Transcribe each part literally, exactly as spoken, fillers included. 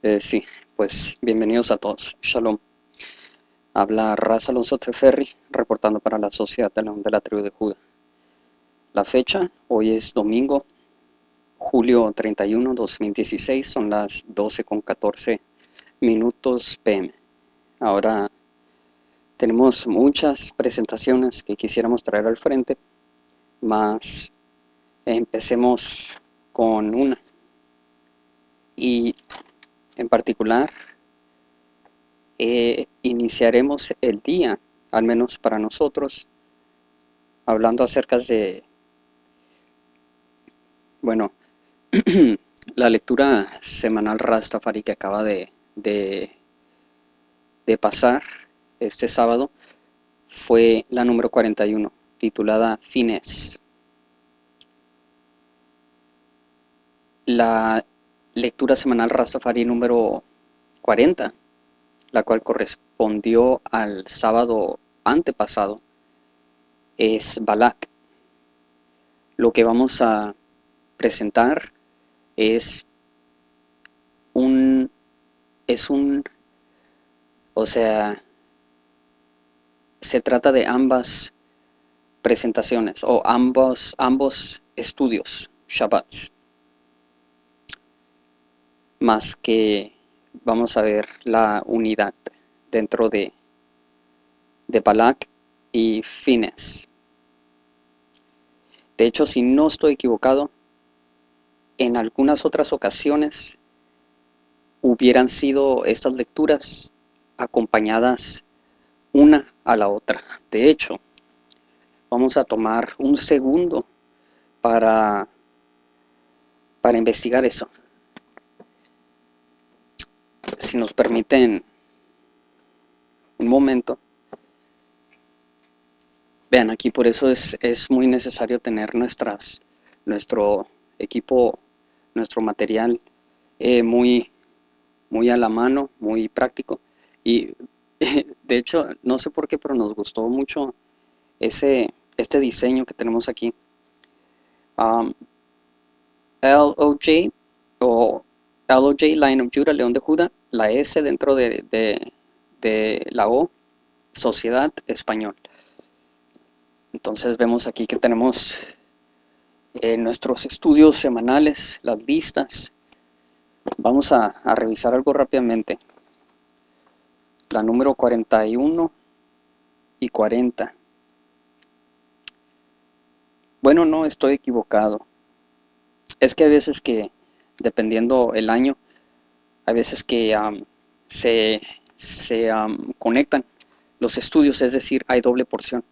Eh, sí, pues bienvenidos a todos. Shalom. Habla Ras Alonso Teferri, reportando para la Sociedad de la Tribu de Judá. La fecha, hoy es domingo, julio treinta y uno, dos mil dieciséis, son las doce con catorce minutos p m Ahora tenemos muchas presentaciones que quisiéramos traer al frente, mas empecemos con una. Y en particular, eh, iniciaremos el día, al menos para nosotros, hablando acerca de, bueno, la lectura semanal Rastafari que acaba de, de, de pasar este sábado, fue la número cuarenta y uno, titulada Phinees. La lectura semanal Rastafari número cuarenta, la cual correspondió al sábado antepasado, es Balak. Lo que vamos a presentar es un, es un, o sea, se trata de ambas presentaciones, o ambos, ambos estudios, Shabbats. Más que vamos a ver la unidad dentro de, de Balak y Phinees. De hecho, si no estoy equivocado, en algunas otras ocasiones hubieran sido estas lecturas acompañadas una a la otra. De hecho, vamos a tomar un segundo para, para investigar eso. Si nos permiten un momento. Vean, aquí por eso es, es muy necesario tener nuestras, nuestro equipo, nuestro material eh, muy, muy a la mano, muy práctico. Y de hecho, no sé por qué, pero nos gustó mucho ese, este diseño que tenemos aquí. Um, L O J o L O J, Line of Judah, León de Judá, la S dentro de, de, de la O, Sociedad Español. Entonces vemos aquí que tenemos eh, nuestros estudios semanales, las listas. Vamos a, a revisar algo rápidamente. La número cuarenta y uno y cuarenta. Bueno, no estoy equivocado. Es que a veces que, dependiendo el año, a veces que um, se, se um, conectan los estudios, es decir, hay doble porción.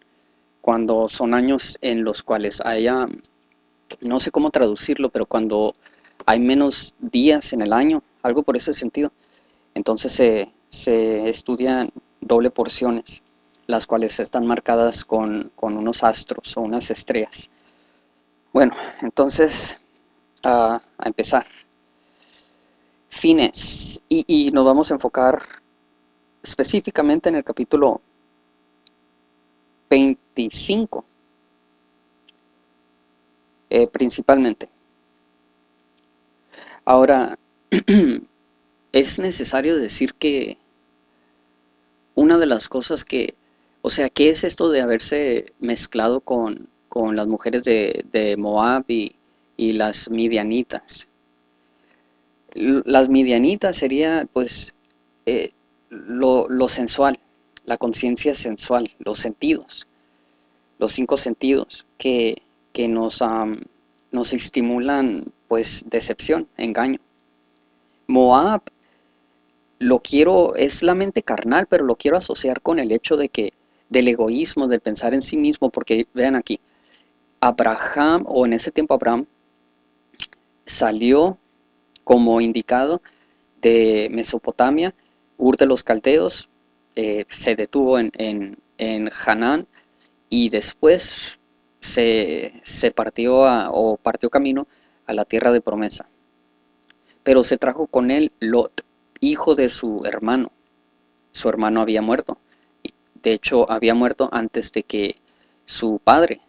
Cuando son años en los cuales haya, no sé cómo traducirlo, pero cuando hay menos días en el año, algo por ese sentido, entonces se, se estudian doble porciones, las cuales están marcadas con, con unos astros o unas estrellas. Bueno, entonces, uh, a empezar. Phinees, y, y nos vamos a enfocar específicamente en el capítulo veinticinco, eh, principalmente. Ahora, es necesario decir que una de las cosas que, o sea, ¿qué es esto de haberse mezclado con, con las mujeres de, de Moab y, y las Midianitas? Las Midianitas sería, pues, eh, lo, lo sensual. La conciencia sensual, los sentidos, los cinco sentidos que, que nos, um, nos estimulan, pues, decepción, engaño. Moab, lo quiero, es la mente carnal, pero lo quiero asociar con el hecho de que, del egoísmo, del pensar en sí mismo, porque vean aquí, Abraham, o en ese tiempo Abraham, salió como indicado de Mesopotamia, Ur de los Caldeos. Eh, se detuvo en, en, en Hanán y después se, se partió a, o partió camino a la tierra de promesa. Pero se trajo con él Lot, hijo de su hermano. Su hermano había muerto. De hecho, había muerto antes de que su padre,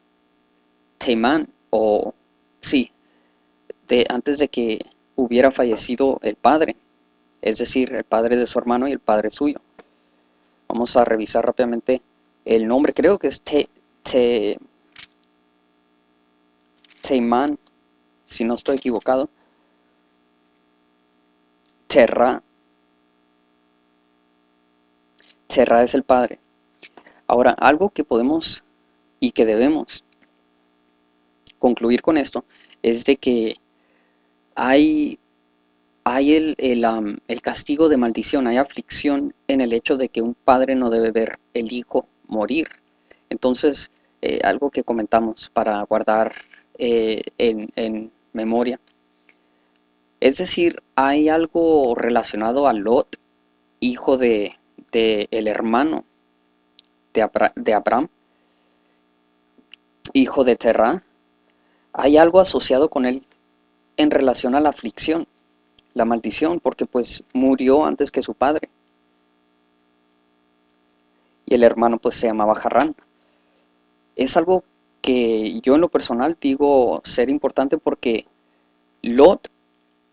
Teimán, o sí, de, antes de que hubiera fallecido el padre, es decir, el padre de su hermano y el padre suyo. Vamos a revisar rápidamente el nombre, creo que es Te, Te, Teimán, si no estoy equivocado, Terrá, Terrá es el padre. Ahora, algo que podemos y que debemos concluir con esto es de que hay, hay el, el, um, el castigo de maldición, hay aflicción en el hecho de que un padre no debe ver el hijo morir. Entonces, eh, algo que comentamos para guardar eh, en, en memoria. Es decir, hay algo relacionado a Lot, hijo de, de el hermano de, Abra, de Abraham, hijo de Terá. Hay algo asociado con él en relación a la aflicción, la maldición, porque pues murió antes que su padre. Y el hermano pues se llamaba Haran. Es algo que yo en lo personal digo ser importante porque Lot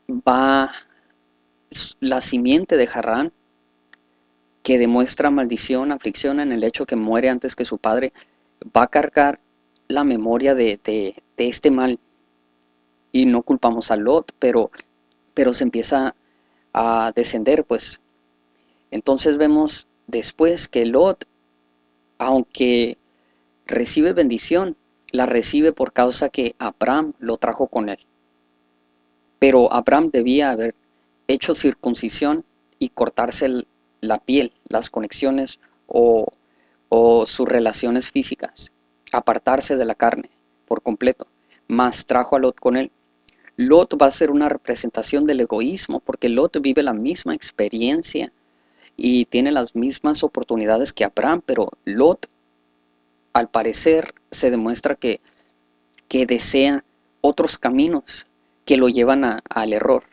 va la simiente de Harán, que demuestra maldición, aflicción en el hecho que muere antes que su padre, va a cargar la memoria de, de, de este mal. Y no culpamos a Lot, pero, pero se empieza a descender, pues. Entonces vemos después que Lot, aunque recibe bendición, la recibe por causa que Abraham lo trajo con él. Pero Abraham debía haber hecho circuncisión y cortarse la piel, las conexiones o, o sus relaciones físicas, apartarse de la carne por completo, mas trajo a Lot con él. Lot va a ser una representación del egoísmo, porque Lot vive la misma experiencia y tiene las mismas oportunidades que Abraham, pero Lot, al parecer, se demuestra que, que desea otros caminos que lo llevan a, al error,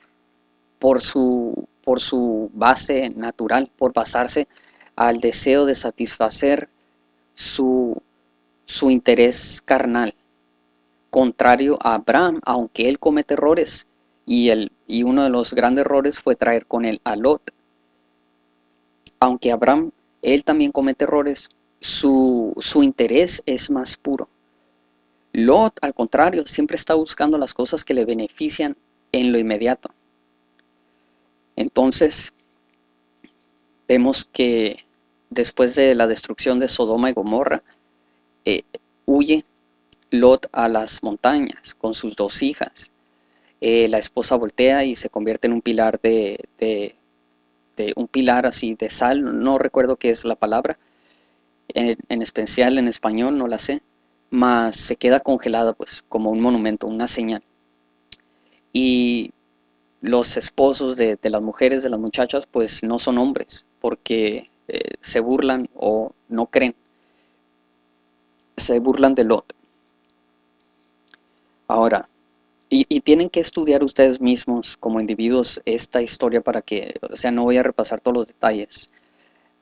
por su, por su base natural, por basarse al deseo de satisfacer su, su interés carnal, contrario a Abraham, aunque él comete errores, y, él, y uno de los grandes errores fue traer con él a Lot. Aunque Abraham, él también comete errores, su, su interés es más puro. Lot, al contrario, siempre está buscando las cosas que le benefician en lo inmediato. Entonces, vemos que después de la destrucción de Sodoma y Gomorra, eh, huye Lot a las montañas con sus dos hijas. Eh, la esposa voltea y se convierte en un pilar de, de, de un pilar así de sal. No recuerdo qué es la palabra, en, en especial en español no la sé. Mas se queda congelada, pues, como un monumento, una señal. Y los esposos de, de las mujeres, de las muchachas, pues no son hombres, porque eh, se burlan o no creen. Se burlan de Lot. Ahora, y, y tienen que estudiar ustedes mismos como individuos esta historia para que, o sea, no voy a repasar todos los detalles.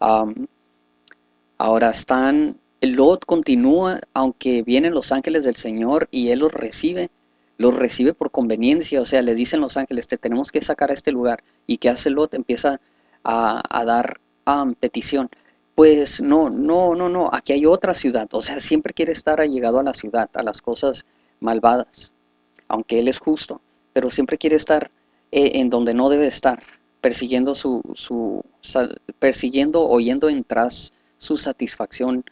Um, ahora están... Lot continúa, aunque vienen los ángeles del Señor y él los recibe, los recibe por conveniencia, o sea, le dicen los ángeles, te tenemos que sacar a este lugar. ¿Y qué hace Lot? Empieza a, a dar um, petición. Pues no, no, no, no, aquí hay otra ciudad, o sea, siempre quiere estar allegado a la ciudad, a las cosas malvadas, aunque él es justo, pero siempre quiere estar eh, en donde no debe estar, persiguiendo, su, su, persiguiendo o yendo en tras su satisfacción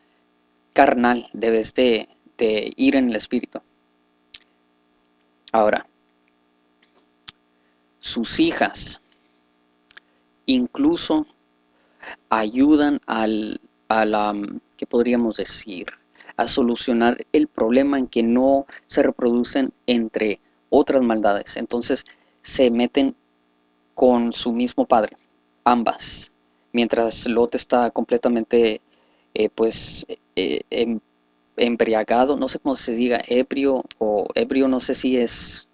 carnal, debes de, de ir en el espíritu. Ahora, sus hijas incluso ayudan al, al um, ¿qué podríamos decir? A solucionar el problema en que no se reproducen entre otras maldades. Entonces se meten con su mismo padre, ambas, mientras Lot está completamente eh, pues Eh, embriagado, no sé cómo se diga, ebrio o ebrio, no sé si es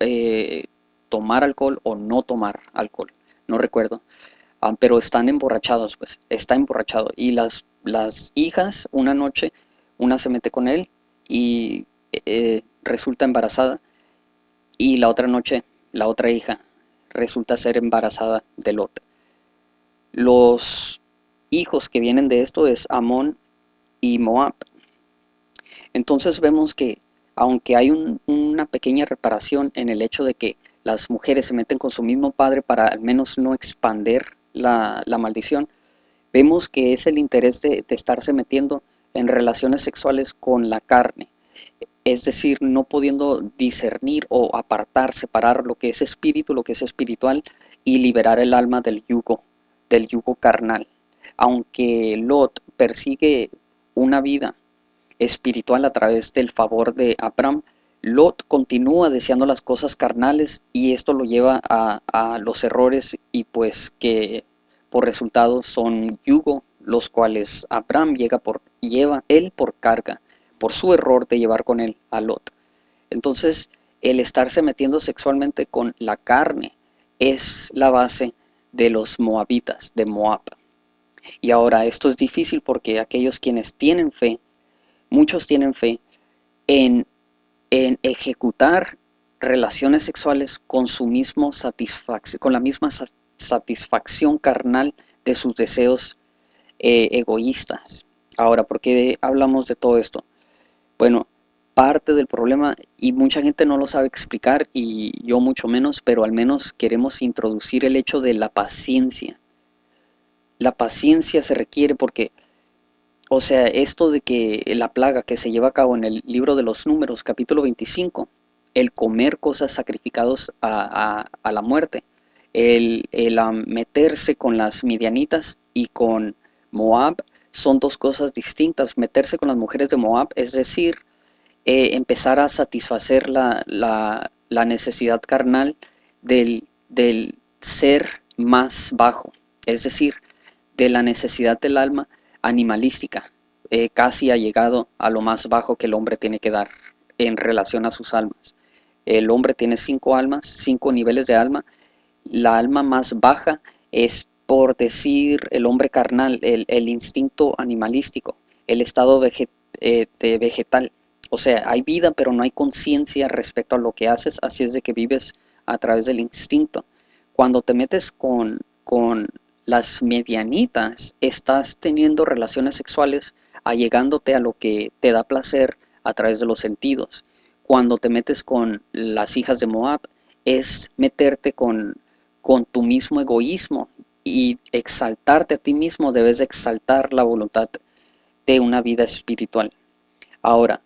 eh, tomar alcohol o no tomar alcohol, no recuerdo, ah, pero están emborrachados, pues, está emborrachado, y las, las hijas, una noche, una se mete con él y eh, resulta embarazada, y la otra noche, la otra hija resulta ser embarazada de Lot. Los hijos que vienen de esto es Amón y Moab. Entonces vemos que aunque hay un, una pequeña reparación en el hecho de que las mujeres se meten con su mismo padre para al menos no expander la, la maldición, vemos que es el interés de, de estarse metiendo en relaciones sexuales con la carne. Es decir, no pudiendo discernir o apartar, separar lo que es espíritu, lo que es espiritual, y liberar el alma del yugo, del yugo carnal. Aunque Lot persigue una vida espiritual a través del favor de Abraham, Lot continúa deseando las cosas carnales y esto lo lleva a, a los errores y pues que por resultado son yugo, los cuales Abraham llega por, lleva él por carga, por su error de llevar con él a Lot. Entonces el estarse metiendo sexualmente con la carne es la base de los moabitas, de Moab. Y ahora esto es difícil porque aquellos quienes tienen fe, muchos tienen fe en en ejecutar relaciones sexuales con, su mismo satisfac- con la misma satisfacción carnal de sus deseos eh, egoístas. Ahora, ¿por qué hablamos de todo esto? Bueno, parte del problema, y mucha gente no lo sabe explicar, y yo mucho menos, pero al menos queremos introducir el hecho de la paciencia. La paciencia se requiere porque... O sea, esto de que la plaga que se lleva a cabo en el libro de los Números, capítulo veinticinco, el comer cosas sacrificadas a, a, a la muerte, el, el meterse con las Midianitas y con Moab, son dos cosas distintas. Meterse con las mujeres de Moab, es decir, eh, empezar a satisfacer la, la, la necesidad carnal del, del ser más bajo, es decir, de la necesidad del alma animalística, eh, casi ha llegado a lo más bajo que el hombre tiene que dar en relación a sus almas. El hombre tiene cinco almas, cinco niveles de alma. La alma más baja es, por decir, el hombre carnal, el, el instinto animalístico, el estado veget- eh, de vegetal. O sea, hay vida, pero no hay conciencia respecto a lo que haces, así es de que vives a través del instinto. Cuando te metes con... con las medianitas, estás teniendo relaciones sexuales, allegándote a lo que te da placer a través de los sentidos. Cuando te metes con las hijas de Moab, es meterte con, con tu mismo egoísmo y exaltarte a ti mismo. Debes exaltar la voluntad de una vida espiritual. Ahora,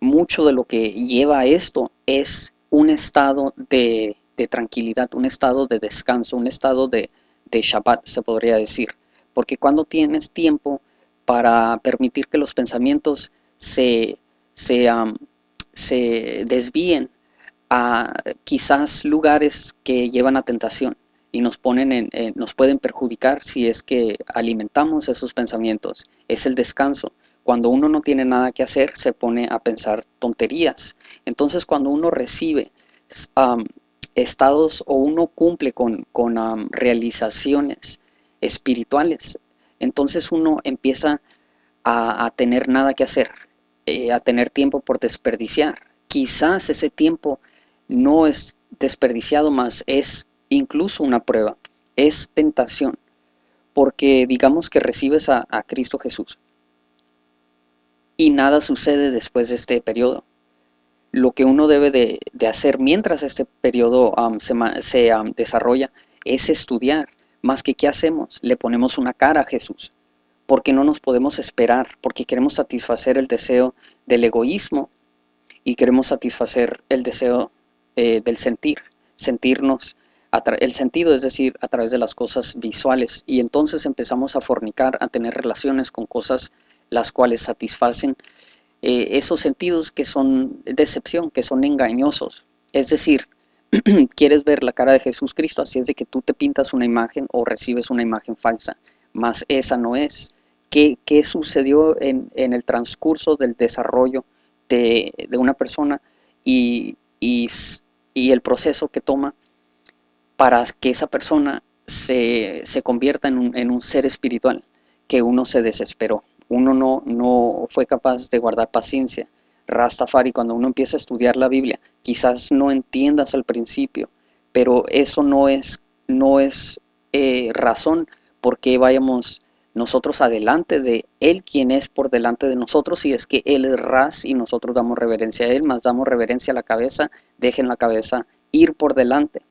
mucho de lo que lleva a esto es un estado de, de tranquilidad, un estado de descanso, un estado de... de Shabbat, se podría decir, porque cuando tienes tiempo para permitir que los pensamientos se, se, um, se desvíen a quizás lugares que llevan a tentación y nos, ponen en, eh, nos pueden perjudicar si es que alimentamos esos pensamientos, es el descanso. Cuando uno no tiene nada que hacer, se pone a pensar tonterías. Entonces cuando uno recibe um, estados o uno cumple con, con um, realizaciones espirituales, entonces uno empieza a, a tener nada que hacer, eh, a tener tiempo por desperdiciar. Quizás ese tiempo no es desperdiciado, más es incluso una prueba, es tentación, porque digamos que recibes a, a Cristo Jesús y nada sucede después de este periodo. Lo que uno debe de, de hacer mientras este periodo um, se, se um, desarrolla es estudiar. Más que qué hacemos, le ponemos una cara a Jesús, porque no nos podemos esperar, porque queremos satisfacer el deseo del egoísmo y queremos satisfacer el deseo eh, del sentir, sentirnos, el sentido, es decir, a través de las cosas visuales. Y entonces empezamos a fornicar, a tener relaciones con cosas las cuales satisfacen Eh, esos sentidos que son decepción, que son engañosos. Es decir, quieres ver la cara de Jesús Cristo, así es de que tú te pintas una imagen o recibes una imagen falsa, mas esa no es. ¿Qué, qué sucedió en, en el transcurso del desarrollo de, de una persona y, y, y el proceso que toma para que esa persona se, se convierta en un, en un ser espiritual? Que uno se desesperó. Uno no, no fue capaz de guardar paciencia. Rastafari, cuando uno empieza a estudiar la Biblia, quizás no entiendas al principio, pero eso no es, no es eh, razón porque vayamos nosotros adelante de Él, quien es por delante de nosotros, y es que Él es Ras y nosotros damos reverencia a Él, más damos reverencia a la cabeza, dejen la cabeza ir por delante.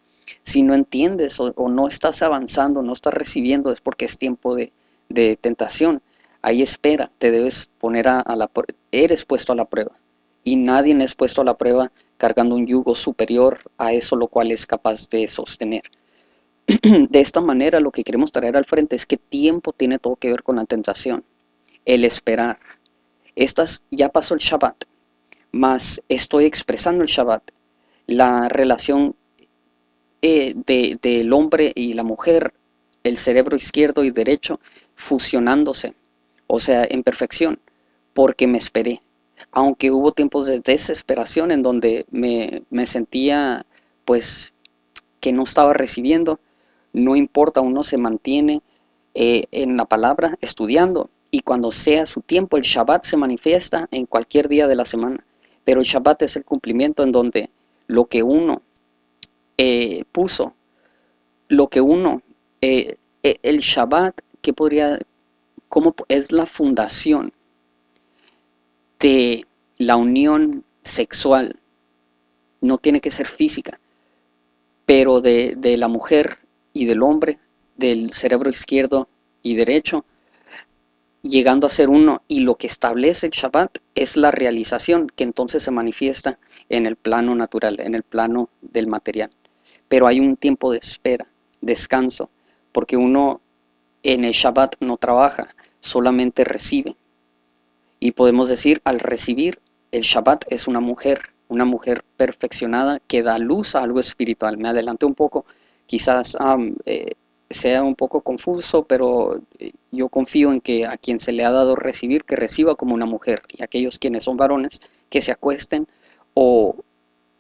Si no entiendes o, o no estás avanzando, no estás recibiendo, es porque es tiempo de, de tentación. Ahí espera, te debes poner a, a la prueba, eres puesto a la prueba. Y nadie es puesto a la prueba cargando un yugo superior a eso lo cual es capaz de sostener. De esta manera lo que queremos traer al frente es que tiempo tiene todo que ver con la tentación, el esperar. Estas, ya pasó el Shabbat, mas estoy expresando el Shabbat, la relación eh, de, del hombre y la mujer, el cerebro izquierdo y derecho, fusionándose, o sea, en perfección, porque me esperé. Aunque hubo tiempos de desesperación en donde me, me sentía pues que no estaba recibiendo, no importa, uno se mantiene eh, en la palabra estudiando, y cuando sea su tiempo, el Shabbat se manifiesta en cualquier día de la semana, pero el Shabbat es el cumplimiento en donde lo que uno eh, puso, lo que uno, eh, el Shabbat, ¿qué podría, cómo es la fundación de la unión sexual? No tiene que ser física, pero de, de la mujer y del hombre, del cerebro izquierdo y derecho, llegando a ser uno, y lo que establece el Shabbat es la realización que entonces se manifiesta en el plano natural, en el plano del material. Pero hay un tiempo de espera, descanso, porque uno en el Shabbat no trabaja, solamente recibe. Y podemos decir, al recibir, el Shabbat es una mujer, una mujer perfeccionada que da luz a algo espiritual. Me adelanté un poco, quizás um, eh, sea un poco confuso, pero yo confío en que a quien se le ha dado recibir, que reciba como una mujer. Y aquellos quienes son varones, que se acuesten o,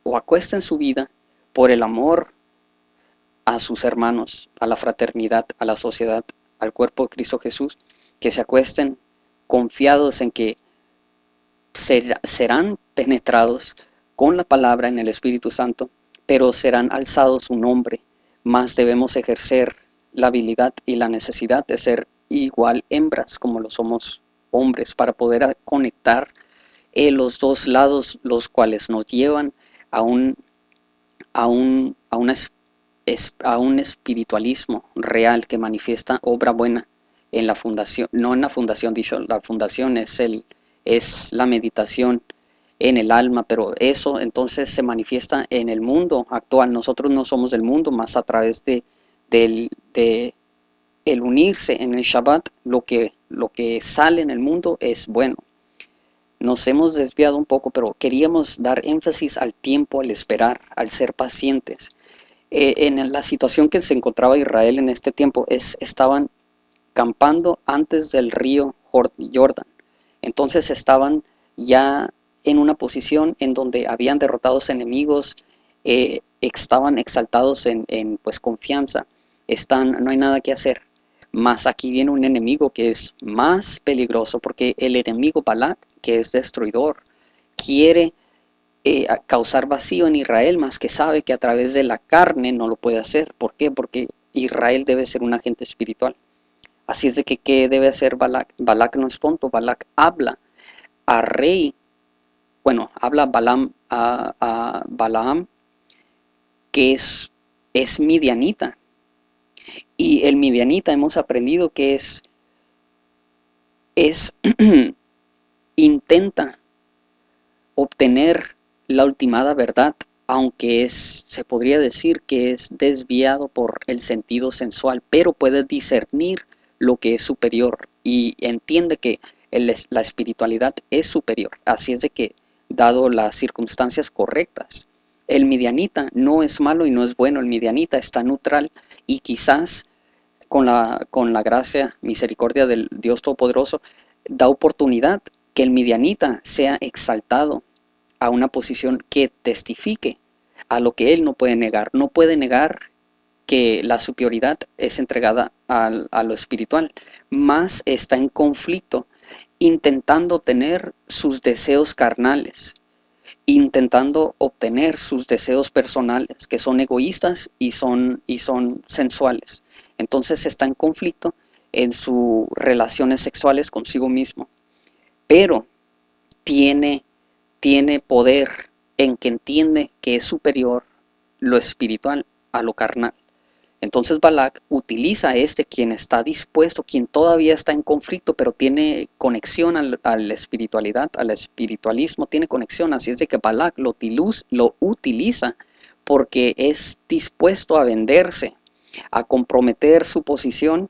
o acuesten su vida por el amor a sus hermanos, a la fraternidad, a la sociedad, al cuerpo de Cristo Jesús, que se acuesten confiados en que ser, serán penetrados con la palabra en el Espíritu Santo, pero serán alzados un hombre, más debemos ejercer la habilidad y la necesidad de ser igual hembras como lo somos hombres, para poder conectar eh, los dos lados, los cuales nos llevan a un, a un, a una, a un espiritualismo real que manifiesta obra buena. En la fundación, no en la fundación, dicho, la fundación es, el, es la meditación en el alma, pero eso entonces se manifiesta en el mundo actual. Nosotros no somos del mundo, más a través de, de, de el unirse en el Shabbat, lo que, lo que sale en el mundo es bueno. Nos hemos desviado un poco, pero queríamos dar énfasis al tiempo, al esperar, al ser pacientes. Eh, en la situación que se encontraba Israel en este tiempo, es, estaban acampando antes del río Jordán. Entonces estaban ya en una posición en donde habían derrotado enemigos, eh, estaban exaltados en, en pues, confianza, están, no hay nada que hacer. Mas aquí viene un enemigo que es más peligroso, porque el enemigo Balak, que es destruidor, quiere eh, causar vacío en Israel, más que sabe que a través de la carne no lo puede hacer. ¿Por qué? Porque Israel debe ser un agente espiritual. Así es de que, ¿qué debe hacer Balak? Balak no es tonto, Balak habla a rey, bueno, habla Balaam, a, a Balaam, que es, es midianita. Y el midianita hemos aprendido que es, es intenta obtener la ultimada verdad, aunque es, se podría decir que es desviado por el sentido sensual, pero puede discernir lo que es superior y entiende que el, la espiritualidad es superior. Así es de que, dado las circunstancias correctas, el midianita no es malo y no es bueno, el midianita está neutral, y quizás con la, con la gracia, misericordia del Dios Todopoderoso, da oportunidad que el midianita sea exaltado a una posición que testifique a lo que él no puede negar. No puede negar que la superioridad es entregada al, a lo espiritual, más está en conflicto, intentando tener sus deseos carnales. intentando obtener sus deseos personales, que son egoístas y son, y son sensuales. Entonces está en conflicto en sus relaciones sexuales consigo mismo. Pero tiene, tiene poder en que entiende que es superior lo espiritual a lo carnal. Entonces Balak utiliza a este quien está dispuesto, quien todavía está en conflicto, pero tiene conexión al, a la espiritualidad, al espiritualismo, tiene conexión. Así es de que Balak lo, lo utiliza porque es dispuesto a venderse, a comprometer su posición,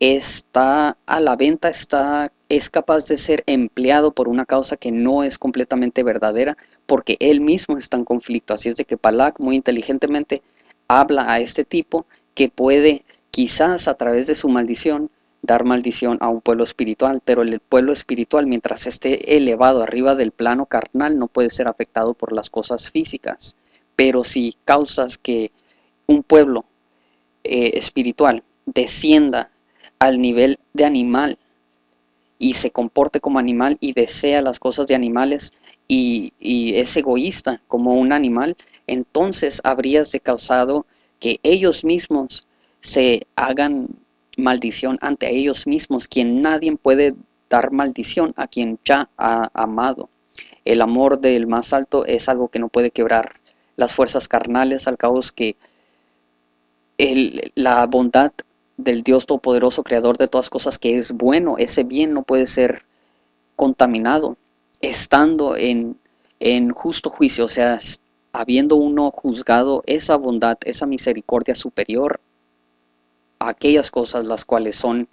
está a la venta, está, es capaz de ser empleado por una causa que no es completamente verdadera, porque él mismo está en conflicto. Así es de que Balak muy inteligentemente habla a este tipo que puede quizás a través de su maldición dar maldición a un pueblo espiritual, pero el pueblo espiritual, mientras esté elevado arriba del plano carnal, no puede ser afectado por las cosas físicas. Pero si causas que un pueblo eh, espiritual descienda al nivel de animal y se comporte como animal y desea las cosas de animales y, y es egoísta como un animal, entonces habrías de causado que ellos mismos se hagan maldición ante ellos mismos, quien nadie puede dar maldición a quien ya ha amado. El amor del más alto es algo que no puede quebrar las fuerzas carnales, al causa que el, la bondad del Dios Todopoderoso, Creador de todas cosas, que es bueno, ese bien no puede ser contaminado, estando en, en justo juicio, o sea, habiendo uno juzgado esa bondad, esa misericordia superior a aquellas cosas las cuales son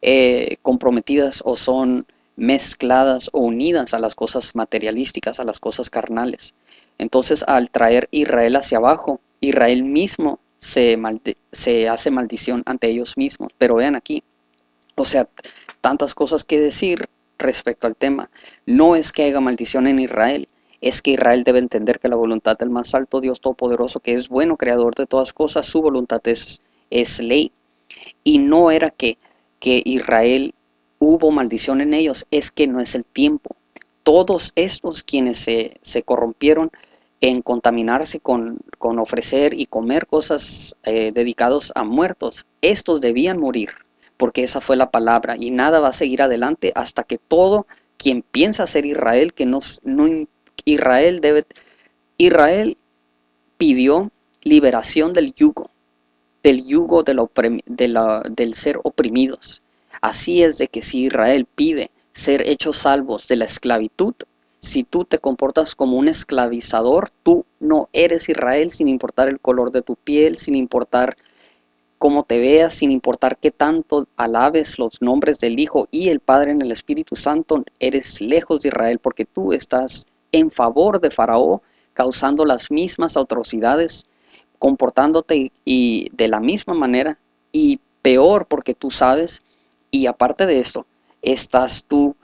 eh, comprometidas o son mezcladas o unidas a las cosas materialísticas, a las cosas carnales. Entonces, al traer Israel hacia abajo, Israel mismo se, malde- se hace maldición ante ellos mismos. Pero vean aquí, o sea, tantas cosas que decir respecto al tema. No es que haya maldición en Israel, es que Israel debe entender que la voluntad del más alto Dios Todopoderoso, que es bueno, creador de todas cosas, su voluntad es, es ley. Y no era que, que Israel hubo maldición en ellos, es que no es el tiempo. Todos estos quienes se, se corrompieron en contaminarse con, con ofrecer y comer cosas eh, dedicadas a muertos, estos debían morir, porque esa fue la palabra. Y nada va a seguir adelante hasta que todo quien piensa ser Israel, que no, no importa, Israel debe, Israel pidió liberación del yugo, del yugo de la oprim, de la, del ser oprimidos. Así es de que si Israel pide ser hechos salvos de la esclavitud, si tú te comportas como un esclavizador, tú no eres Israel, sin importar el color de tu piel, sin importar cómo te veas, sin importar qué tanto alabes los nombres del Hijo y el Padre en el Espíritu Santo, eres lejos de Israel, porque tú estás en favor de Faraón, causando las mismas atrocidades, comportándote y de la misma manera, y peor, porque tú sabes, y aparte de esto, estás tú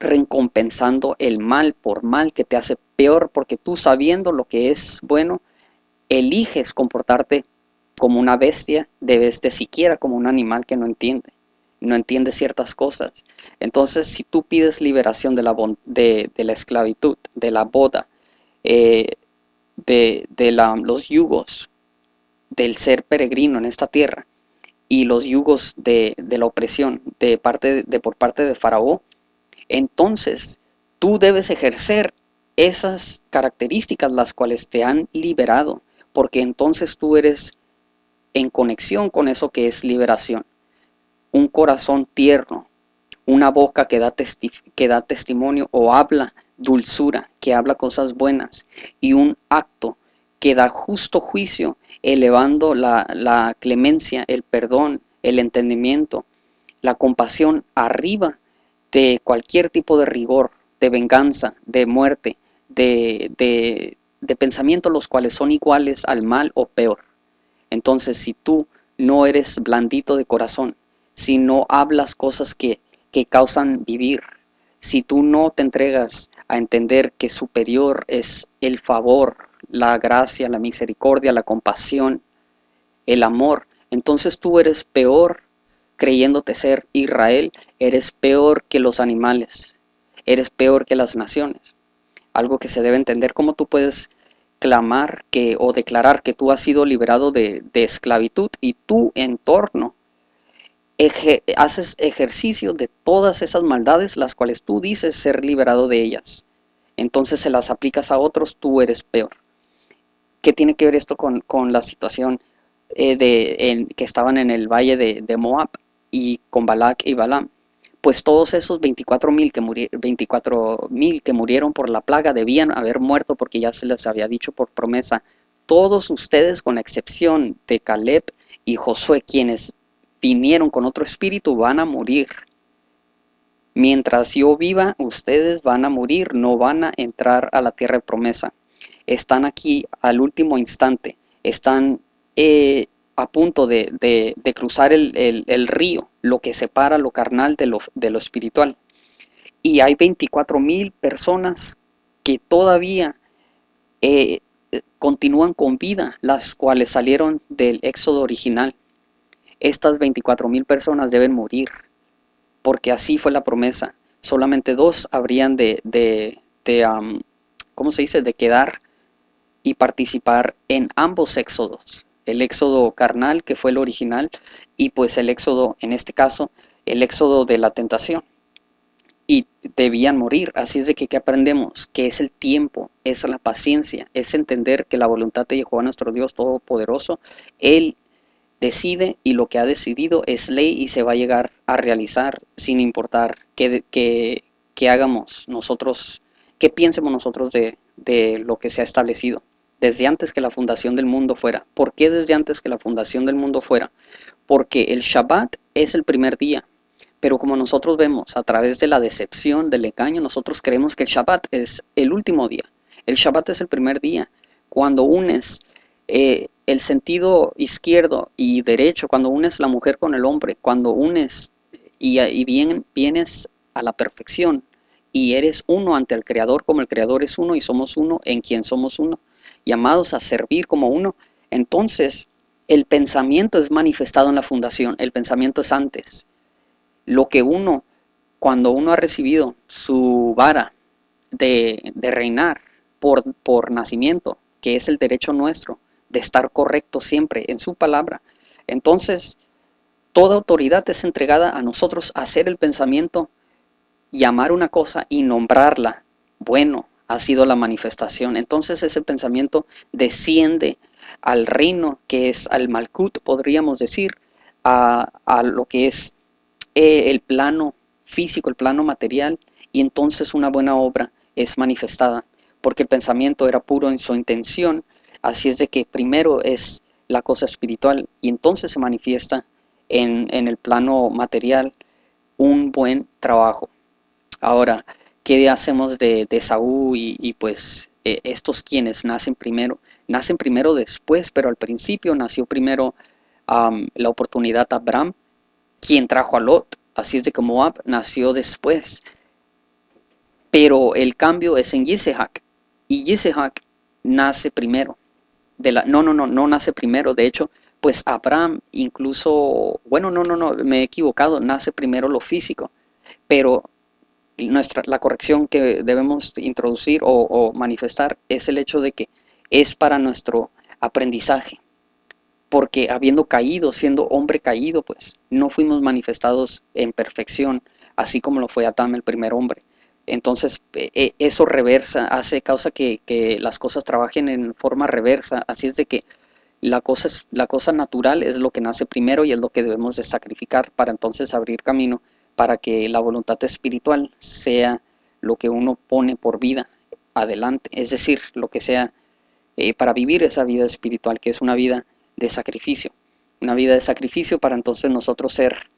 recompensando el mal por mal, que te hace peor, porque tú, sabiendo lo que es bueno, eliges comportarte como una bestia, de vez de siquiera como un animal que no entiende. No entiende ciertas cosas. Entonces, si tú pides liberación de la, de, de la esclavitud, de la boda, eh, de, de la, los yugos del ser peregrino en esta tierra, y los yugos de, de la opresión de parte, de, por parte de Faraón, entonces tú debes ejercer esas características las cuales te han liberado, porque entonces tú eres en conexión con eso que es liberación. Un corazón tierno, una boca que da, testi que da testimonio o habla dulzura, que habla cosas buenas, y un acto que da justo juicio, elevando la, la clemencia, el perdón, el entendimiento, la compasión arriba de cualquier tipo de rigor, de venganza, de muerte, de, de, de pensamientos los cuales son iguales al mal o peor. Entonces, si tú no eres blandito de corazón, si no hablas cosas que, que causan vivir, si tú no te entregas a entender que superior es el favor, la gracia, la misericordia, la compasión, el amor, entonces tú eres peor, creyéndote ser Israel, eres peor que los animales, eres peor que las naciones. algo que se debe entender. ¿Cómo tú puedes clamar que o declarar que tú has sido liberado de, de esclavitud y tu entorno eje, haces ejercicio de todas esas maldades las cuales tú dices ser liberado de ellas? Entonces se las aplicas a otros, tú eres peor. ¿Qué tiene que ver esto con, con la situación eh, de, en, que estaban en el valle de, de Moab y con Balak y Balaam? Pues todos esos veinticuatro mil que, muri veinticuatro mil que murieron por la plaga debían haber muerto porque ya se les había dicho por promesa. Todos ustedes, con la excepción de Caleb y Josué, quienes vinieron con otro espíritu, van a morir. Mientras yo viva, ustedes van a morir, no van a entrar a la tierra de promesa. Están aquí al último instante, están eh, a punto de, de, de cruzar el, el, el río, lo que separa lo carnal de lo, de lo espiritual. Y hay veinticuatro mil personas que todavía eh, continúan con vida, las cuales salieron del éxodo original. Estas veinticuatro mil personas deben morir, porque así fue la promesa. Solamente dos habrían de, de, de um, ¿cómo se dice?, de quedar y participar en ambos éxodos. El éxodo carnal, que fue el original, y pues el éxodo, en este caso, el éxodo de la tentación. Y debían morir. Así es de que, ¿qué aprendemos? Que es el tiempo, es la paciencia, es entender que la voluntad de Jehová nuestro Dios Todopoderoso, Él decide, y lo que ha decidido es ley y se va a llegar a realizar sin importar qué, qué, qué hagamos nosotros, qué piensemos nosotros de, de lo que se ha establecido desde antes que la fundación del mundo fuera. ¿Por qué desde antes que la fundación del mundo fuera? Porque el Shabbat es el primer día, pero como nosotros vemos a través de la decepción, del engaño, nosotros creemos que el Shabbat es el último día. El Shabbat es el primer día. Cuando unes eh, el sentido izquierdo y derecho, cuando unes la mujer con el hombre, cuando unes y, y bien, vienes a la perfección y eres uno ante el Creador, como el Creador es uno y somos uno en quien somos uno, llamados a servir como uno, entonces el pensamiento es manifestado en la fundación. El pensamiento es antes. Lo que uno, cuando uno ha recibido su vara de, de reinar por, por nacimiento, que es el derecho nuestro de estar correcto siempre en su palabra, entonces toda autoridad es entregada a nosotros a hacer el pensamiento, llamar una cosa y nombrarla bueno. Ha sido la manifestación. Entonces ese pensamiento desciende al reino, que es al Malkut, podríamos decir, a, a lo que es eh, el plano físico, el plano material, y entonces una buena obra es manifestada, porque el pensamiento era puro en su intención. Así es de que primero es la cosa espiritual, y entonces se manifiesta en, en el plano material un buen trabajo. Ahora, ¿qué hacemos de, de Saúl y, y pues eh, estos quienes nacen primero? Nacen primero después, pero al principio nació primero um, la oportunidad a Abraham, quien trajo a Lot. Así es de que Moab nació después. Pero el cambio es en Yisehak. Y Yisehak nace primero. De la, no, no, no, no nace primero. De hecho, pues Abraham incluso, bueno, no, no, no, me he equivocado. Nace primero lo físico. Pero Nuestra, la corrección que debemos introducir o, o manifestar es el hecho de que es para nuestro aprendizaje, porque habiendo caído, siendo hombre caído, pues no fuimos manifestados en perfección, así como lo fue Atam, el primer hombre. Entonces eh, eso reversa, hace causa que, que las cosas trabajen en forma reversa. Así es de que la cosa, es, la cosa natural es lo que nace primero y es lo que debemos de sacrificar para entonces abrir camino para que la voluntad espiritual sea lo que uno pone por vida adelante, es decir, lo que sea eh, para vivir esa vida espiritual, que es una vida de sacrificio, una vida de sacrificio para entonces nosotros ser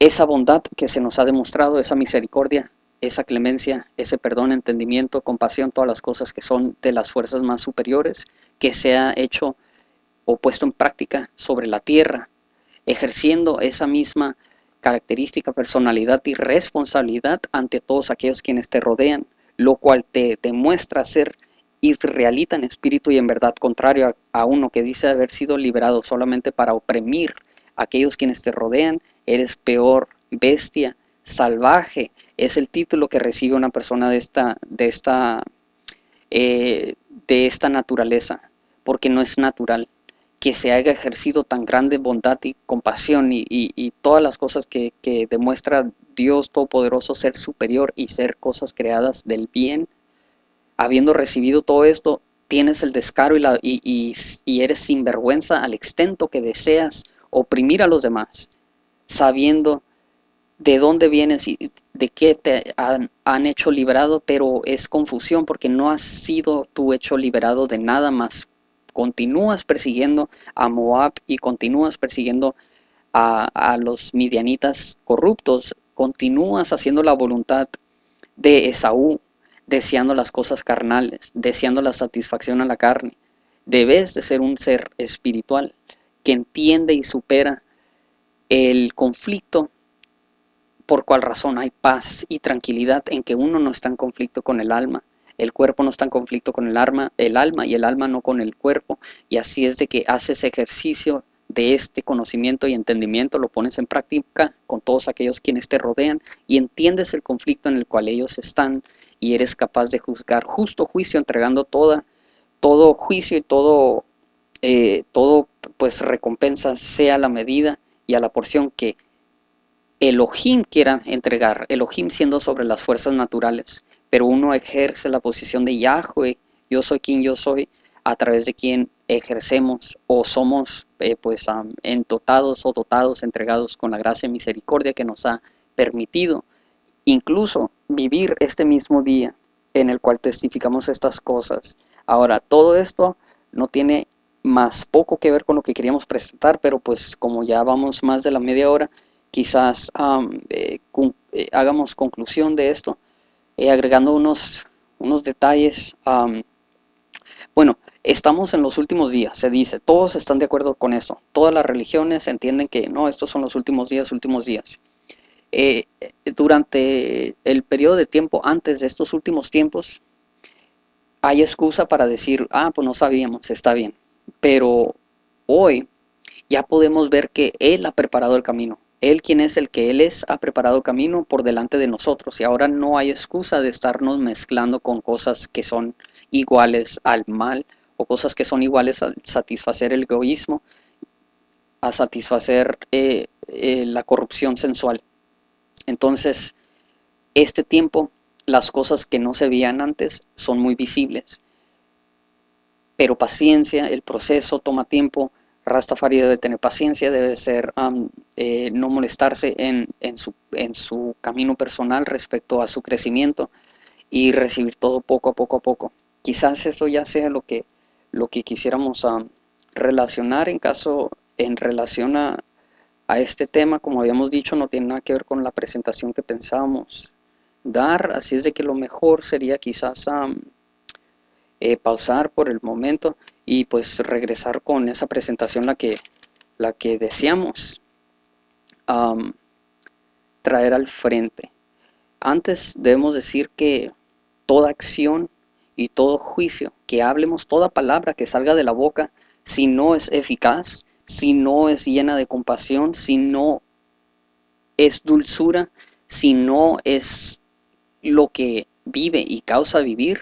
esa bondad que se nos ha demostrado, esa misericordia, esa clemencia, ese perdón, entendimiento, compasión, todas las cosas que son de las fuerzas más superiores, que se ha hecho o puesto en práctica sobre la tierra, ejerciendo esa misma característica, personalidad y responsabilidad ante todos aquellos quienes te rodean, lo cual te demuestra ser israelita en espíritu y en verdad, contrario a, a uno que dice haber sido liberado solamente para oprimir a aquellos quienes te rodean. Eres peor bestia salvaje, es el título que recibe una persona de esta, de esta, eh, de esta naturaleza, porque no es natural que se haya ejercido tan grande bondad y compasión y, y, y todas las cosas que, que demuestra Dios Todopoderoso ser superior y ser cosas creadas del bien. Habiendo recibido todo esto, tienes el descaro y, la, y, y, y eres sinvergüenza al extento que deseas oprimir a los demás, sabiendo de dónde vienes y de qué te han, han hecho liberado, pero es confusión porque no has sido tú hecho liberado de nada más. Continúas persiguiendo a Moab y continúas persiguiendo a, a los midianitas corruptos, continúas haciendo la voluntad de Esaú, deseando las cosas carnales, deseando la satisfacción a la carne. Debes de ser un ser espiritual que entiende y supera el conflicto, por cual razón hay paz y tranquilidad en que uno no está en conflicto con el alma, el cuerpo no está en conflicto con el alma, el alma y el alma no con el cuerpo, y así es de que haces ejercicio de este conocimiento y entendimiento, lo pones en práctica con todos aquellos quienes te rodean y entiendes el conflicto en el cual ellos están y eres capaz de juzgar justo juicio, entregando toda, todo juicio y todo, eh, todo pues recompensa sea la medida y a la porción que Elohim quiera entregar, Elohim siendo sobre las fuerzas naturales, pero uno ejerce la posición de Yahweh, yo soy quien yo soy, a través de quien ejercemos o somos eh, pues um, entotados o dotados, entregados con la gracia y misericordia que nos ha permitido incluso vivir este mismo día en el cual testificamos estas cosas. Ahora, todo esto no tiene más poco que ver con lo que queríamos presentar, pero pues como ya vamos más de la media hora, quizás um, eh, con, eh, hagamos conclusión de esto, eh, agregando unos, unos detalles. Um, bueno, estamos en los últimos días, se dice, todos están de acuerdo con esto, todas las religiones entienden que no, estos son los últimos días, últimos días. Eh, durante el periodo de tiempo antes de estos últimos tiempos, hay excusa para decir, ah, pues no sabíamos, está bien, pero hoy ya podemos ver que Él ha preparado el camino, Él quien es el que Él es, ha preparado el camino por delante de nosotros y ahora no hay excusa de estarnos mezclando con cosas que son iguales al mal, o cosas que son iguales a satisfacer el egoísmo, a satisfacer eh, eh, la corrupción sensual. Entonces, este tiempo, las cosas que no se veían antes son muy visibles. Pero paciencia, el proceso toma tiempo. Rastafari debe tener paciencia, debe ser um, eh, no molestarse en, en, su, en su camino personal respecto a su crecimiento y recibir todo poco a poco a poco. Quizás eso ya sea lo que lo que quisiéramos um, relacionar en caso en relación a, a este tema. Como habíamos dicho, no tiene nada que ver con la presentación que pensábamos dar, así es de que lo mejor sería quizás um, eh, pausar por el momento y pues regresar con esa presentación la que la que deseamos um, traer al frente. Antes debemos decir que toda acción y todo juicio, que hablemos, toda palabra que salga de la boca, si no es eficaz, si no es llena de compasión, si no es dulzura, si no es lo que vive y causa vivir,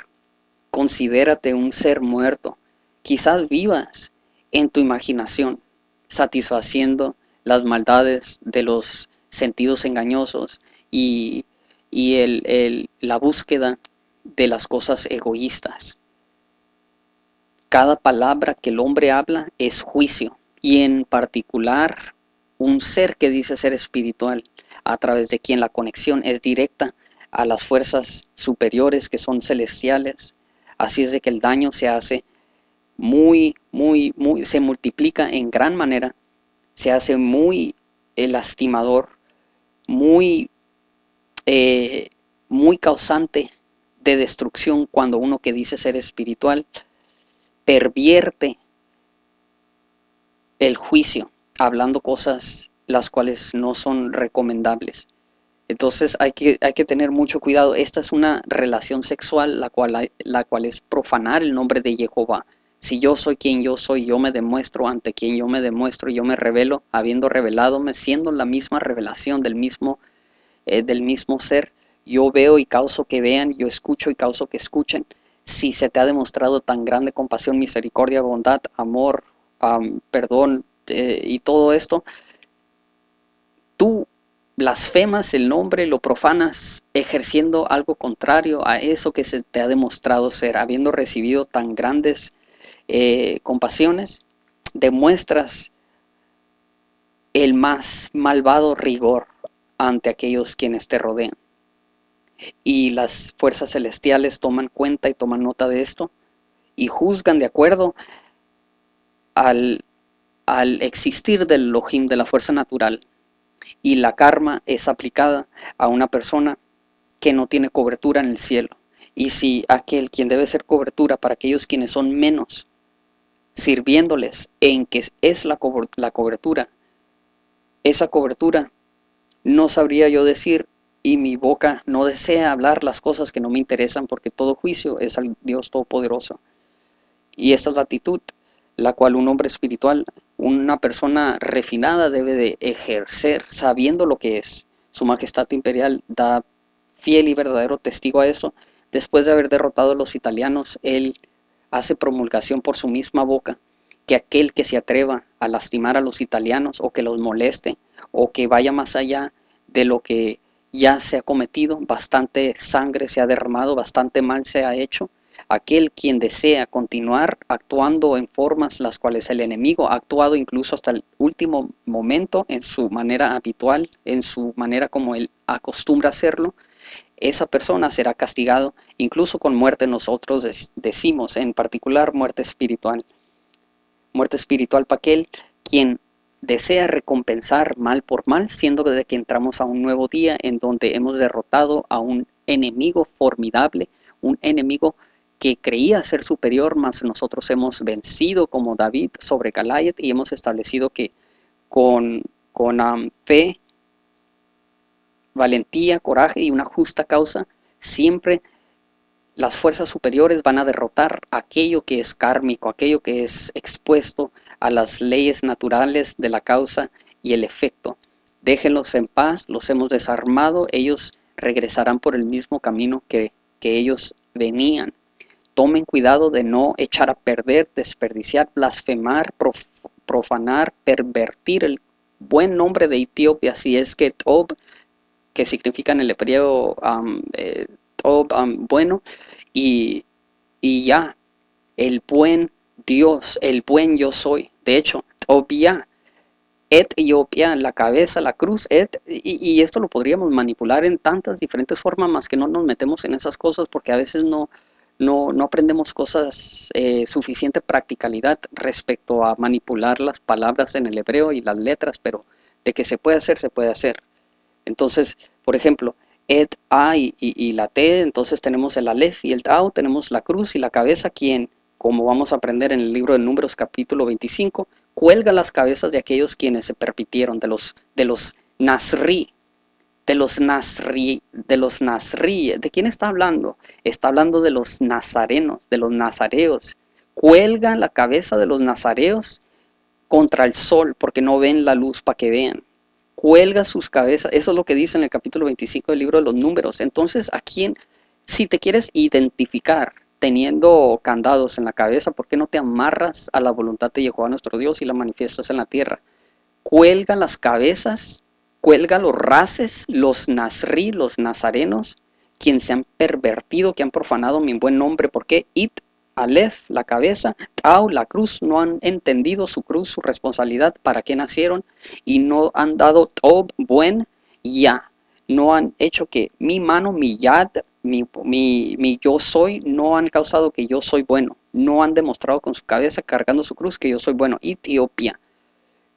considérate un ser muerto. Quizás vivas en tu imaginación, satisfaciendo las maldades de los sentidos engañosos y, y el, el, la búsqueda de las cosas egoístas. Cada palabra que el hombre habla es juicio, y en particular un ser que dice ser espiritual, a través de quien la conexión es directa a las fuerzas superiores que son celestiales. Así es de que el daño se hace muy, muy, muy, se multiplica en gran manera, se hace muy eh, lastimador, muy, eh, muy causante de destrucción cuando uno que dice ser espiritual pervierte el juicio hablando cosas las cuales no son recomendables. Entonces hay que, hay que tener mucho cuidado. Esta es una relación sexual la cual, hay, la cual es profanar el nombre de Jehová. Si yo soy quien yo soy, yo me demuestro ante quien yo me demuestro, yo me revelo, habiendo revelado, me siendo la misma revelación del mismo eh, del mismo ser. Yo veo y causo que vean, yo escucho y causo que escuchen. Si se te ha demostrado tan grande compasión, misericordia, bondad, amor, um, perdón eh, y todo esto, tú blasfemas el nombre, lo profanas, ejerciendo algo contrario a eso que se te ha demostrado ser. Habiendo recibido tan grandes eh, compasiones, demuestras el más malvado rigor ante aquellos quienes te rodean. Y las fuerzas celestiales toman cuenta y toman nota de esto y juzgan de acuerdo al, al existir del Elohim, de la fuerza natural. Y la karma es aplicada a una persona que no tiene cobertura en el cielo. Y si aquel quien debe ser cobertura para aquellos quienes son menos, sirviéndoles en que es la, co la cobertura, esa cobertura no sabría yo decir, y mi boca no desea hablar las cosas que no me interesan, porque todo juicio es al Dios Todopoderoso. Y esta es la actitud la cual un hombre espiritual, una persona refinada, debe de ejercer, sabiendo lo que es. Su Majestad Imperial da fiel y verdadero testigo a eso. Después de haber derrotado a los italianos, él hace promulgación por su misma boca que aquel que se atreva a lastimar a los italianos, o que los moleste, o que vaya más allá de lo que ya se ha cometido, bastante sangre se ha derramado, bastante mal se ha hecho. Aquel quien desea continuar actuando en formas las cuales el enemigo ha actuado incluso hasta el último momento, en su manera habitual, en su manera como él acostumbra hacerlo, esa persona será castigado incluso con muerte. Nosotros decimos en particular muerte espiritual. Muerte espiritual para aquel quien desea recompensar mal por mal, siendo de que entramos a un nuevo día en donde hemos derrotado a un enemigo formidable, un enemigo que creía ser superior, mas nosotros hemos vencido como David sobre Goliat, y hemos establecido que con, con um, fe, valentía, coraje y una justa causa, siempre las fuerzas superiores van a derrotar aquello que es kármico, aquello que es expuesto a las leyes naturales de la causa y el efecto. Déjenlos en paz, los hemos desarmado, ellos regresarán por el mismo camino que, que ellos venían. Tomen cuidado de no echar a perder, desperdiciar, blasfemar, prof, profanar, pervertir el buen nombre de Etiopía. Si es que Tob, que significa en el hebreo um, eh, Tob, um, bueno, y, y ya, el buen Dios, el buen yo soy. De hecho, Tob ya, Etiopía, la cabeza, la cruz, et, y, y esto lo podríamos manipular en tantas diferentes formas, más que no nos metemos en esas cosas porque a veces no... No, no aprendemos cosas, eh, suficiente practicalidad respecto a manipular las palabras en el hebreo y las letras, pero de que se puede hacer, se puede hacer. Entonces, por ejemplo, ed, a y, y, y la t, entonces tenemos el alef y el tau, tenemos la cruz y la cabeza, quien, como vamos a aprender en el libro de Números capítulo veinticinco, cuelga las cabezas de aquellos quienes se permitieron, de los, de los nazrí. De los Nazri, de los Nazri, ¿de quién está hablando? Está hablando de los Nazarenos, de los Nazareos. Cuelgan la cabeza de los Nazareos contra el sol, porque no ven la luz para que vean. Cuelga sus cabezas, eso es lo que dice en el capítulo veinticinco del libro de los Números. Entonces, ¿a quién? Si te quieres identificar teniendo candados en la cabeza, ¿por qué no te amarras a la voluntad de Jehová nuestro Dios y la manifiestas en la tierra? Cuelga las cabezas. Cuelga los races, los nazrí, los nazarenos, quienes se han pervertido, que han profanado mi buen nombre. ¿Por qué? It, alef, la cabeza, tau, la cruz. No han entendido su cruz, su responsabilidad, para qué nacieron, y no han dado tob, buen, ya. No han hecho que mi mano, mi yad, mi, mi, mi yo soy, no han causado que yo soy bueno. No han demostrado con su cabeza, cargando su cruz, que yo soy bueno. Etiopía.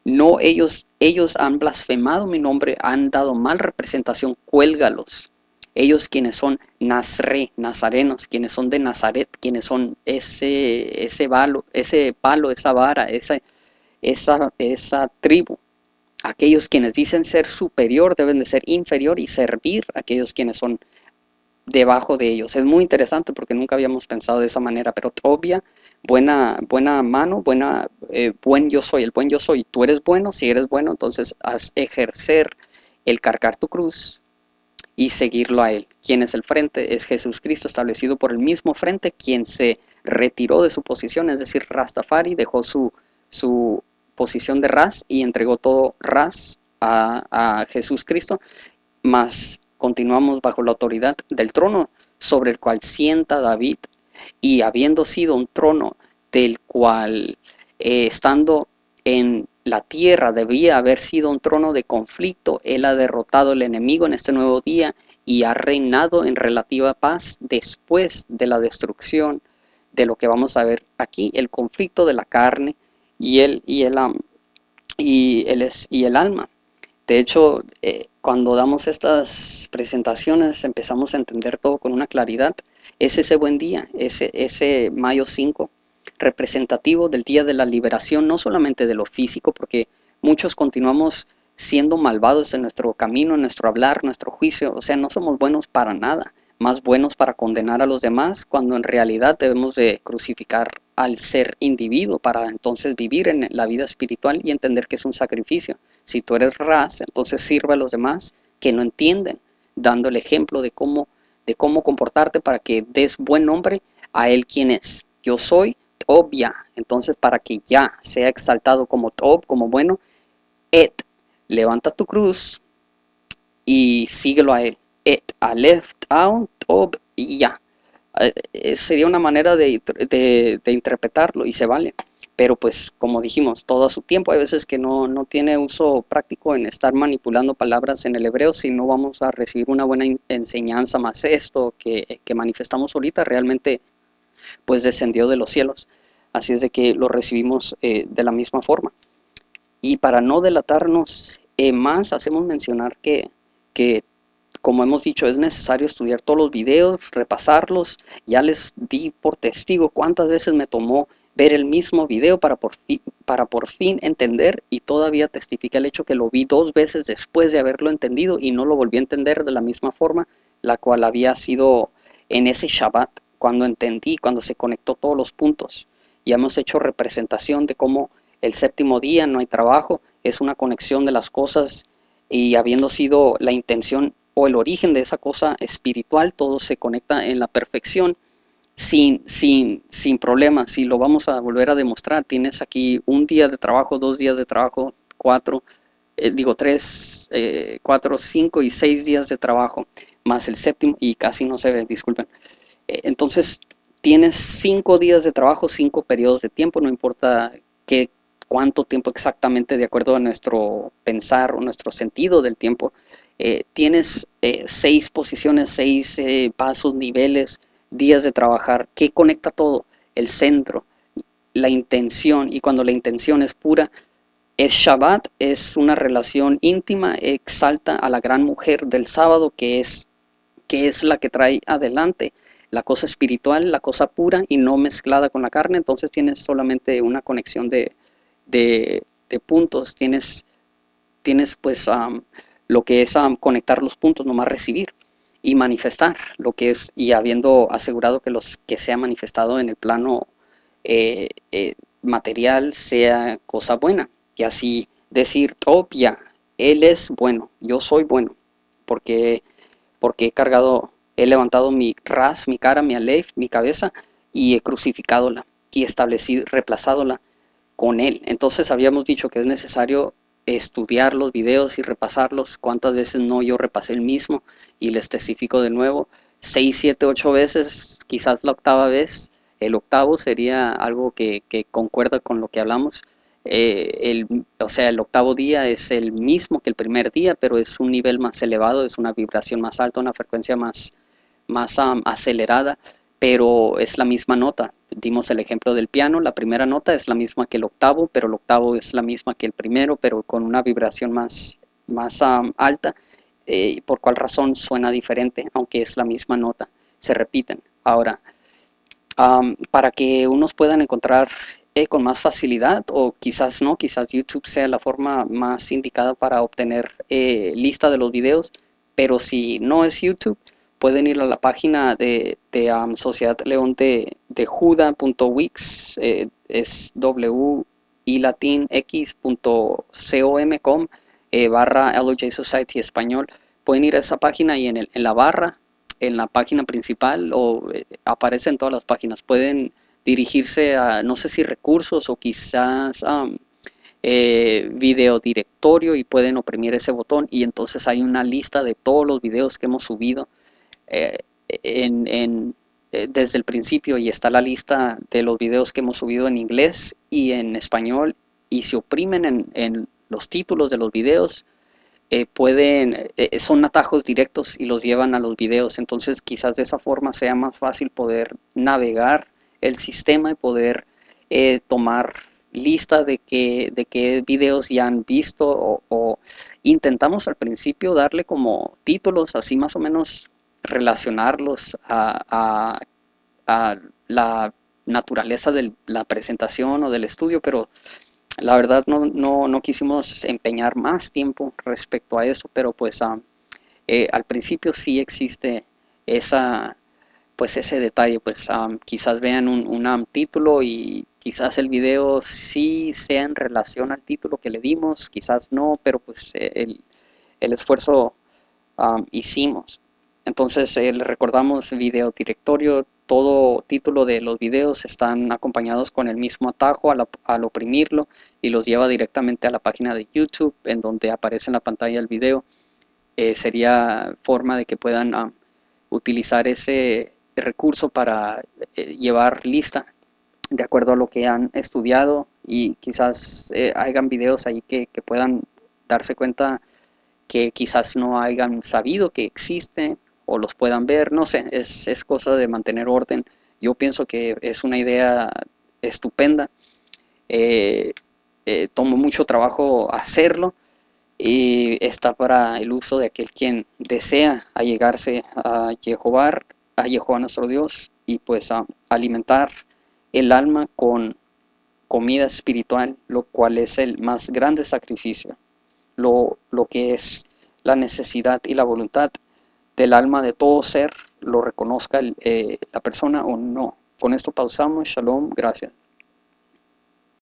No, ellos, ellos han blasfemado mi nombre, han dado mal representación, cuélgalos. Ellos quienes son nazre, nazarenos, quienes son de Nazaret, quienes son ese, ese, palo, ese palo, esa vara, esa, esa, esa tribu. Aquellos quienes dicen ser superior deben de ser inferior y servir a aquellos quienes son debajo de ellos. Es muy interesante porque nunca habíamos pensado de esa manera, pero obvia, buena, buena mano, buena, eh, buen yo soy, el buen yo soy. Tú eres bueno, si eres bueno, entonces haz ejercer el cargar tu cruz, y seguirlo a él. ¿Quién es el frente? Es Jesús Cristo, establecido por el mismo frente, quien se retiró de su posición, es decir, Rastafari dejó su, su posición de Ras y entregó todo Ras a, a Jesús Cristo, mas continuamos bajo la autoridad del trono sobre el cual sienta David, y habiendo sido un trono del cual, eh, estando en la tierra, debía haber sido un trono de conflicto, él ha derrotado al enemigo en este nuevo día y ha reinado en relativa paz después de la destrucción de lo que vamos a ver aquí, el conflicto de la carne y el, y el, um, y el, y el alma. De hecho, eh, cuando damos estas presentaciones empezamos a entender todo con una claridad. Es ese buen día, ese, ese mayo cinco. Representativo del día de la liberación, no solamente de lo físico, porque muchos continuamos siendo malvados en nuestro camino, en nuestro hablar, nuestro juicio, o sea, no somos buenos para nada, más buenos para condenar a los demás, cuando en realidad debemos de crucificar al ser individuo para entonces vivir en la vida espiritual y entender que es un sacrificio. Si tú eres Ras, entonces sirve a los demás que no entienden, dando el ejemplo de cómo, de cómo comportarte para que des buen nombre a él quien es. Yo soy Obvia, entonces para que ya sea exaltado como Tob, como bueno, Et, levanta tu cruz y síguelo a él. Et, Aleph, Aun, Tob y ya. Eh, sería una manera de, de, de interpretarlo y se vale. Pero pues como dijimos, todo a su tiempo. Hay veces que no, no tiene uso práctico en estar manipulando palabras en el hebreo si no vamos a recibir una buena enseñanza, más esto que, que manifestamos ahorita realmente pues descendió de los cielos, así es de que lo recibimos eh, de la misma forma. Y para no delatarnos eh, más, hacemos mencionar que, que, como hemos dicho, es necesario estudiar todos los videos, repasarlos. Ya les di por testigo cuántas veces me tomó ver el mismo video para por, fi, para por fin entender, y todavía testifica el hecho que lo vi dos veces después de haberlo entendido y no lo volví a entender de la misma forma, la cual había sido en ese Shabbat, cuando entendí, cuando se conectó todos los puntos. Ya hemos hecho representación de cómo el séptimo día no hay trabajo, es una conexión de las cosas, y habiendo sido la intención o el origen de esa cosa espiritual, todo se conecta en la perfección sin, sin, sin problemas, y lo vamos a volver a demostrar. Tienes aquí un día de trabajo, dos días de trabajo, cuatro, eh, digo tres, eh, cuatro, cinco y seis días de trabajo, más el séptimo, y casi no se ve, disculpen. Entonces tienes cinco días de trabajo, cinco periodos de tiempo, no importa qué, cuánto tiempo exactamente de acuerdo a nuestro pensar o nuestro sentido del tiempo. Eh, tienes eh, seis posiciones, seis eh, pasos, niveles, días de trabajar. ¿Qué conecta todo? El centro, la intención, y cuando la intención es pura, es Shabbat, es una relación íntima, exalta a la gran mujer del sábado que es, que es la que trae adelante la cosa espiritual, la cosa pura y no mezclada con la carne. Entonces tienes solamente una conexión de, de, de puntos. Tienes, tienes pues um, lo que es um, conectar los puntos, nomás recibir y manifestar lo que es, y habiendo asegurado que los que sea manifestado en el plano eh, eh, material sea cosa buena. Y así decir, obvia, él es bueno, yo soy bueno, porque, porque he cargado... He levantado mi Ras, mi cara, mi Aleph, mi cabeza, y he crucificádola y establecido, reemplazándola con él. Entonces habíamos dicho que es necesario estudiar los videos y repasarlos. ¿Cuántas veces no yo repasé el mismo? Y les testifico de nuevo, seis, siete, ocho veces, quizás la octava vez. El octavo sería algo que, que concuerda con lo que hablamos. Eh, el, o sea, el octavo día es el mismo que el primer día, pero es un nivel más elevado, es una vibración más alta, una frecuencia más... más um, acelerada, pero es la misma nota. Dimos el ejemplo del piano, la primera nota es la misma que el octavo, pero el octavo es la misma que el primero, pero con una vibración más, más um, alta, eh, por cual razón suena diferente, aunque es la misma nota, se repiten. Ahora, um, para que unos puedan encontrar eh, con más facilidad, o quizás no, quizás YouTube sea la forma más indicada para obtener eh, lista de los videos, pero si no es YouTube, pueden ir a la página de, de um, Sociedad León de, de Judah punto wix, eh, es w i latin x punto com eh, barra L O J Society Español, pueden ir a esa página y en, el, en la barra, en la página principal, o eh, aparece en todas las páginas. Pueden dirigirse a, no sé si recursos o quizás um, eh, video directorio, y pueden oprimir ese botón y entonces hay una lista de todos los videos que hemos subido eh, en, en, eh, desde el principio, y está la lista de los videos que hemos subido en inglés y en español, y si oprimen en, en los títulos de los videos, Eh, pueden, eh, son atajos directos y los llevan a los videos. Entonces quizás de esa forma sea más fácil poder navegar el sistema y poder eh, tomar lista de qué de qué videos ya han visto, o, o intentamos al principio darle como títulos, así más o menos relacionarlos a, a, a la naturaleza de la presentación o del estudio, pero la verdad no, no, no quisimos empeñar más tiempo respecto a eso, pero pues um, eh, al principio sí existe esa, pues ese detalle. Pues um, quizás vean un, un um, título y quizás el video sí sea en relación al título que le dimos, quizás no, pero pues el, el esfuerzo um, hicimos. Entonces eh, les recordamos video directorio. Todo título de los videos están acompañados con el mismo atajo al, al oprimirlo, y los lleva directamente a la página de YouTube, en donde aparece en la pantalla el video. Eh, sería forma de que puedan um, utilizar ese recurso para eh, llevar lista de acuerdo a lo que han estudiado, y quizás eh, hayan videos ahí que, que puedan darse cuenta que quizás no hayan sabido que existe, o los puedan ver, no sé, es, es cosa de mantener orden. Yo pienso que es una idea estupenda. Eh, eh, tomó mucho trabajo hacerlo, y está para el uso de aquel quien desea allegarse a Jehová, a Jehová nuestro Dios, y pues a alimentar el alma con comida espiritual, lo cual es el más grande sacrificio, lo, lo que es la necesidad y la voluntad del alma de todo ser, lo reconozca eh, la persona o no. Con esto pausamos. Shalom, gracias.